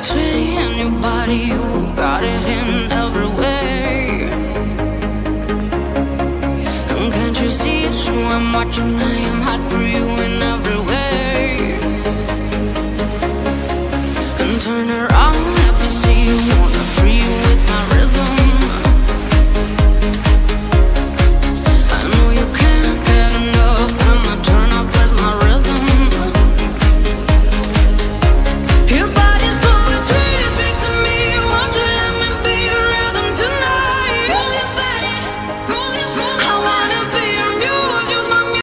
between anybody, you got it in every way. And can't you see it's true? I'm watching, I am hot for you.